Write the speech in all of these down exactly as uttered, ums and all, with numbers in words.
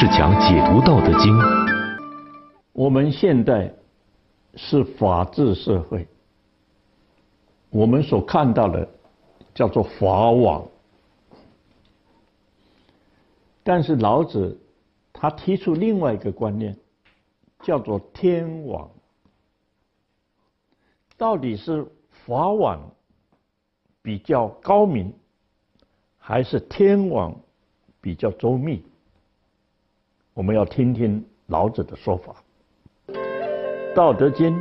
志强解读《道德经》。我们现在是法治社会，我们所看到的叫做法网。但是老子他提出另外一个观念，叫做天网。到底是法网比较高明，还是天网比较周密？我们要听听老子的说法。《道德经》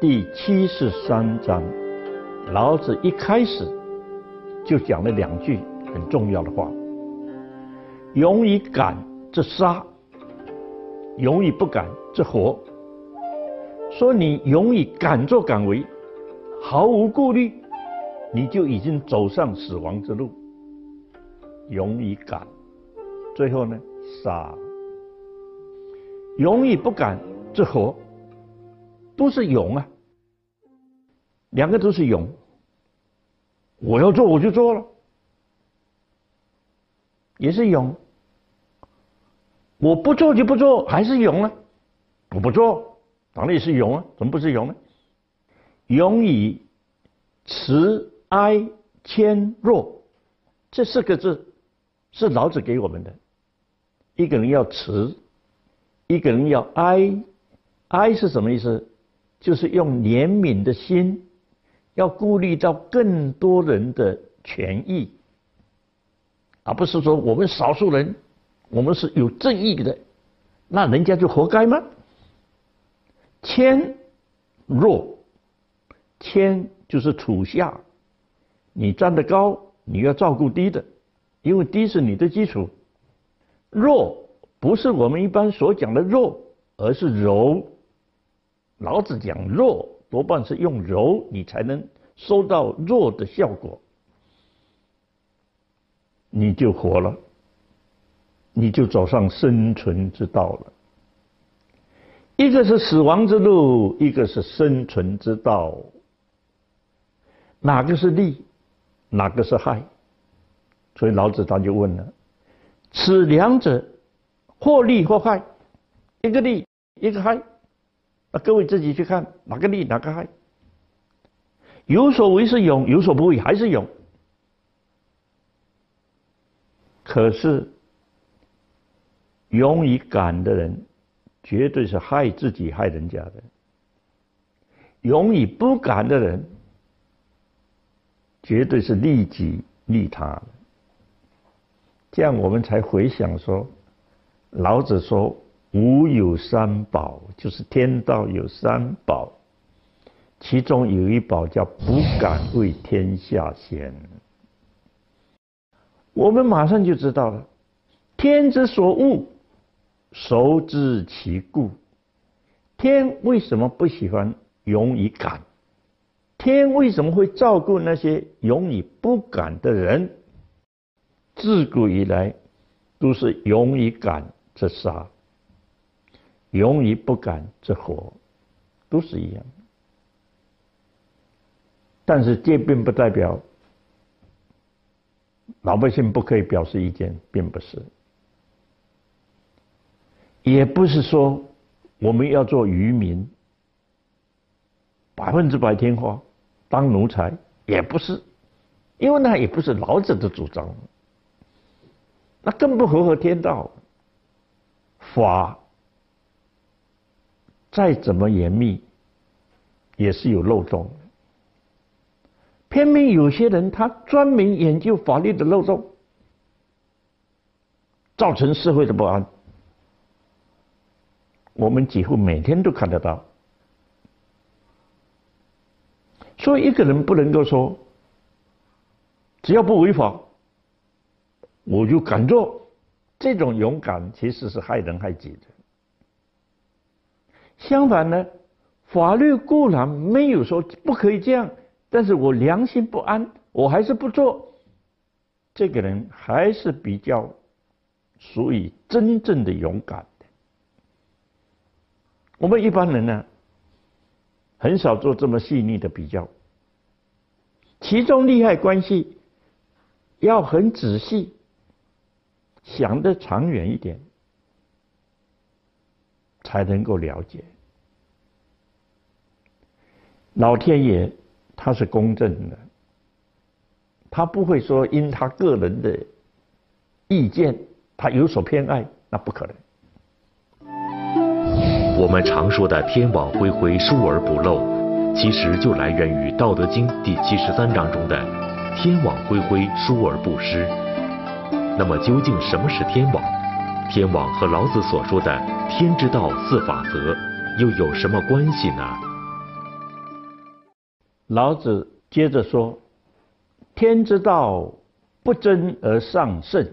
第七十三章，老子一开始就讲了两句很重要的话：勇于敢，这杀；勇于不敢，这活。说你勇于敢作敢为，毫无顾虑，你就已经走上死亡之路。勇于敢，最后呢，杀。勇于不敢，这活。都是勇啊，两个都是勇。我要做我就做了，也是勇。我不做就不做，还是勇啊。我不做，当然也是勇啊，怎么不是勇呢？勇于慈哀谦弱，这四个字是老子给我们的。一个人要慈，一个人要哀。哀是什么意思？就是用怜悯的心，要顾虑到更多人的权益，而不是说我们少数人，我们是有正义的，那人家就活该吗？谦弱，谦就是处下，你站得高，你要照顾低的，因为低是你的基础。弱不是我们一般所讲的弱，而是柔。老子讲弱，多半是用柔，你才能收到弱的效果，你就活了，你就走上生存之道了。一个是死亡之路，一个是生存之道，哪个是利，哪个是害？所以老子他就问了：此两者，或利或害。一个利，一个害，那各位自己去看哪个利，哪个害。有所为是勇，有所不为还是勇。可是勇于敢的人，绝对是害自己、害人家的；勇于不敢的人，绝对是利己利他的。这样我们才回想说，老子说，吾有三宝，就是天道有三宝，其中有一宝叫不敢为天下先。我们马上就知道了，天之所恶，孰知其故？天为什么不喜欢勇于敢？天为什么会照顾那些勇于不敢的人？自古以来都是勇于敢则杀，勇于不敢之活，都是一样。但是这并不代表老百姓不可以表示意见，并不是，也不是说我们要做渔民，百分之百听话当奴才，也不是，因为那也不是老子的主张，那更不符合天道法。再怎么严密，也是有漏洞。偏偏有些人他专门研究法律的漏洞，造成社会的不安。我们几乎每天都看得到。所以一个人不能够说，只要不违法，我就敢做。这种勇敢其实是害人害己的。相反呢，法律固然没有说不可以这样，但是我良心不安，我还是不做。这个人还是比较属于真正的勇敢的。我们一般人呢，很少做这么细腻的比较，其中利害关系要很仔细，想得长远一点，才能够了解。老天爷他是公正的，他不会说因他个人的意见他有所偏爱，那不可能。我们常说的天网恢恢，疏而不漏，其实就来源于《道德经》第七十三章中的“天网恢恢，疏而不失”。那么，究竟什么是天网？天网和老子所说的“天之道，四法则”又有什么关系呢？老子接着说：“天之道，不争而尚胜，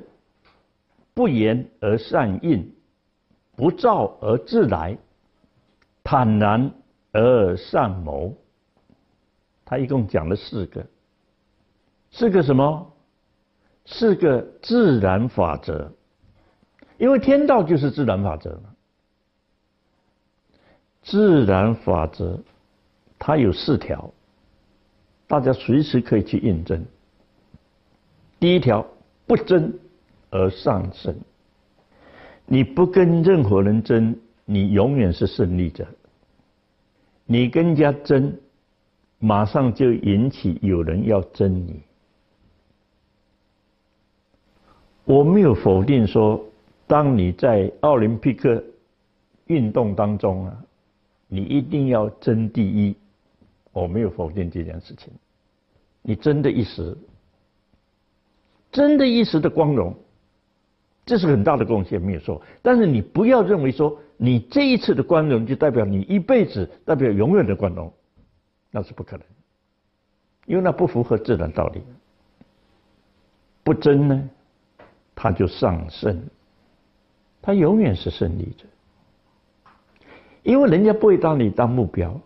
不言而善应，不躁而自来，坦然而善谋。”他一共讲了四个，四个什么？四个自然法则。因为天道就是自然法则嘛。自然法则它有四条，大家随时可以去印证。第一条，不争而尚胜。你不跟任何人争，你永远是胜利者。你跟人家争，马上就引起有人要争你。我没有否定说，当你在奥林匹克运动当中啊，你一定要争第一，我没有否定这件事情。你争的一时，争的一时的光荣，这是很大的贡献，没有错。但是你不要认为说，你这一次的光荣就代表你一辈子，代表永远的光荣，那是不可能，因为那不符合自然道理。不争呢，他就上升，他永远是胜利者，因为人家不会当你当目标，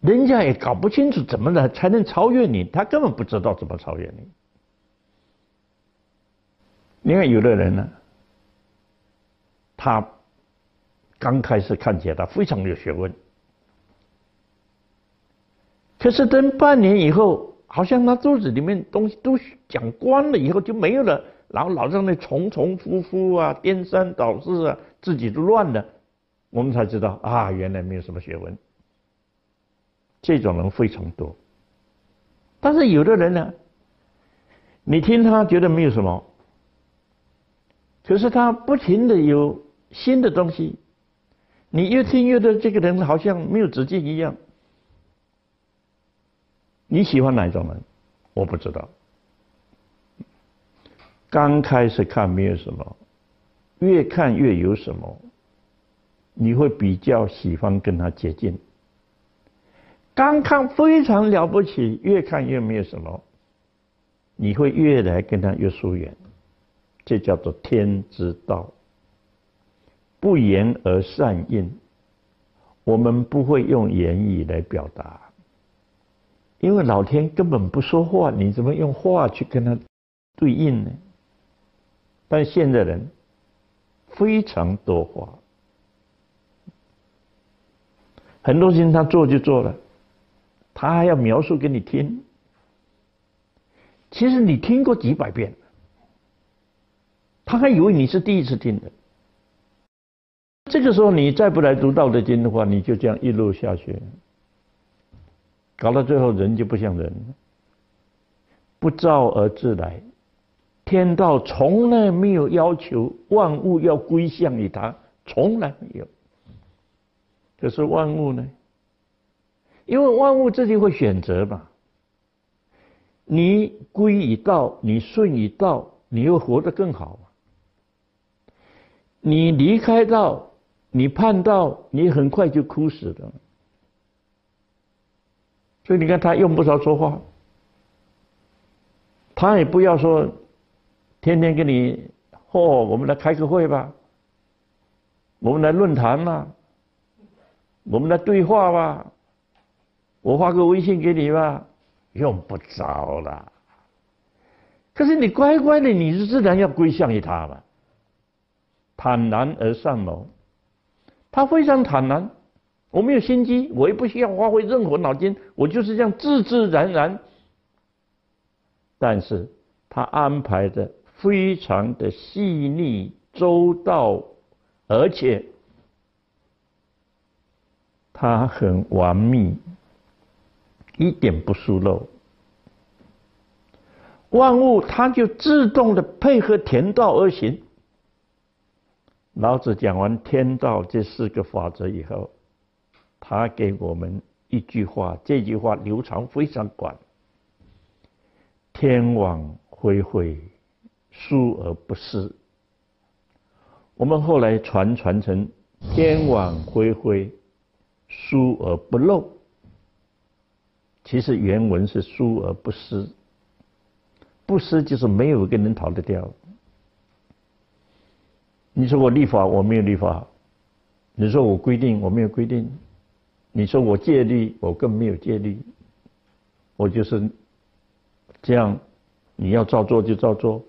人家也搞不清楚怎么来才能超越你，他根本不知道怎么超越你。另外有的人呢，他刚开始看起来他非常有学问，可是等半年以后，好像他肚子里面东西都讲光了以后就没有了，然后老在那重重复复啊，颠三倒四啊，自己都乱了，我们才知道啊，原来没有什么学问。这种人非常多。但是有的人呢，你听他觉得没有什么，可是他不停的有新的东西，你越听越的这个人好像没有止境一样。你喜欢哪一种人？我不知道。刚开始看没有什么，越看越有什么，你会比较喜欢跟他接近。刚看非常了不起，越看越没有什么，你会越来跟他越疏远。这叫做天之道，不言而善应。我们不会用言语来表达，因为老天根本不说话，你怎么用话去跟他对应呢？但现在人非常多话，很多事情他做就做了，他还要描述给你听，其实你听过几百遍，他还以为你是第一次听的。这个时候你再不来读《道德经》的话，你就这样一路下去，搞到最后人就不像人了。不躁而自来，天道从来没有要求万物要归向于他，从来没有。可是万物呢？因为万物自己会选择嘛。你归于道，你顺于道，你又活得更好。你离开道，你叛道，你很快就枯死了。所以你看他用不着说话，他也不要说天天跟你哦，我们来开个会吧，我们来论坛吧，我们来对话吧，我发个微信给你吧，用不着了。可是你乖乖的，你就自然要归向于他了。坦然而善谋，他非常坦然，我没有心机，我也不需要发挥任何脑筋，我就是这样自自然然。但是他安排的非常的细腻周到，而且他很完密，一点不疏漏。万物它就自动的配合天道而行。老子讲完天道这四个法则以后，他给我们一句话，这句话流传非常广：天网恢恢，疏而不失。我们后来传传成天网恢恢，疏而不漏。其实原文是疏而不失，不失就是没有一个人逃得掉。你说我立法，我没有立法；你说我规定，我没有规定；你说我戒律，我更没有戒律。我就是这样，你要照做就照做，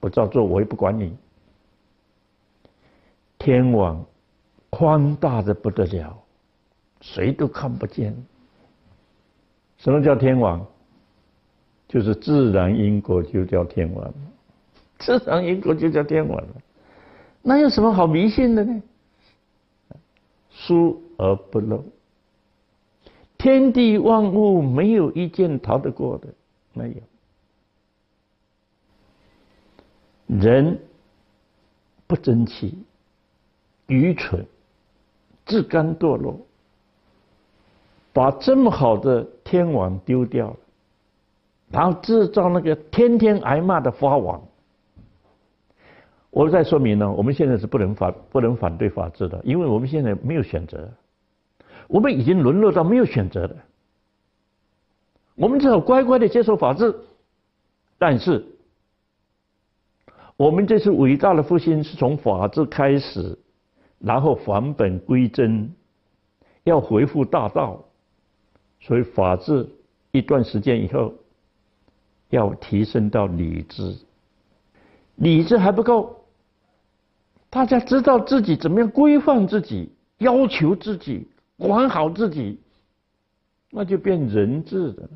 不照做我也不管你。天网宽大的不得了，谁都看不见。什么叫天网？就是自然因果就叫天网，自然因果就叫天网了。那有什么好迷信的呢？疏而不漏，天地万物没有一件逃得过的，没有。人不争气，愚蠢，自甘堕落，把这么好的天网丢掉了，然后制造那个天天挨骂的法网。我再说明呢，我们现在是不能反不能反对法治的，因为我们现在没有选择，我们已经沦落到没有选择的，我们只好乖乖的接受法治。但是，我们这次伟大的复兴是从法治开始，然后返本归真，要恢复大道，所以法治一段时间以后，要提升到理智，理智还不够。大家知道自己怎么样规范自己，要求自己，管好自己，那就变人治的了。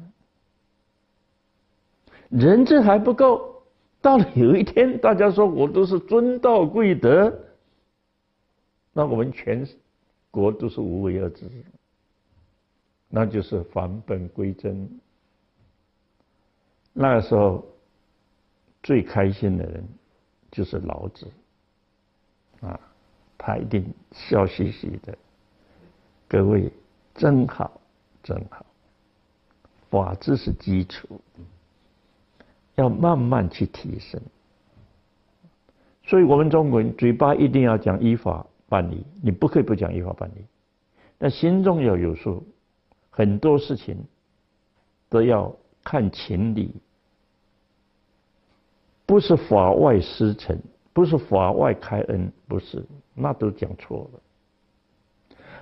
人治还不够，到了有一天大家说我都是尊道贵德，那我们全国都是无为而治，那就是返本归真。那个时候最开心的人就是老子啊，他一定笑嘻嘻的。各位真好，真好。法治是基础，要慢慢去提升。所以我们中国人嘴巴一定要讲依法办理，你不可以不讲依法办理，但心中要有数，很多事情都要看情理。不是法外施惩，不是法外开恩，不是，那都讲错了。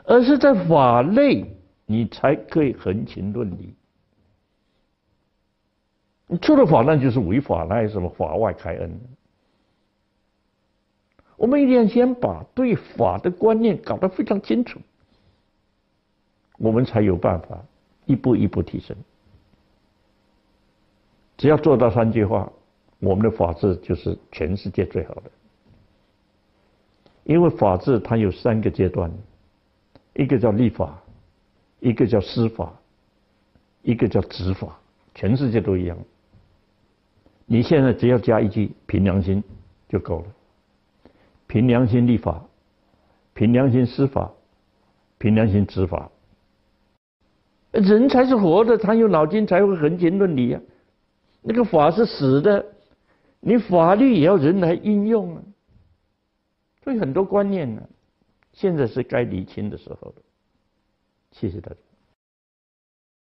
而是在法内，你才可以横情论理。你出了法，那就是违法，那有什么法外开恩？我们一定要先把对法的观念搞得非常清楚，我们才有办法一步一步提升。只要做到三句话，我们的法治就是全世界最好的。因为法治它有三个阶段，一个叫立法，一个叫司法，一个叫执法，全世界都一样。你现在只要加一句凭良心就够了，凭良心立法，凭良心司法，凭良心执法。人才是活的，他有脑筋才会横情论理啊，那个法是死的，你法律也要人来应用啊，所以很多观念呢、啊，现在是该理清的时候了。谢谢大家。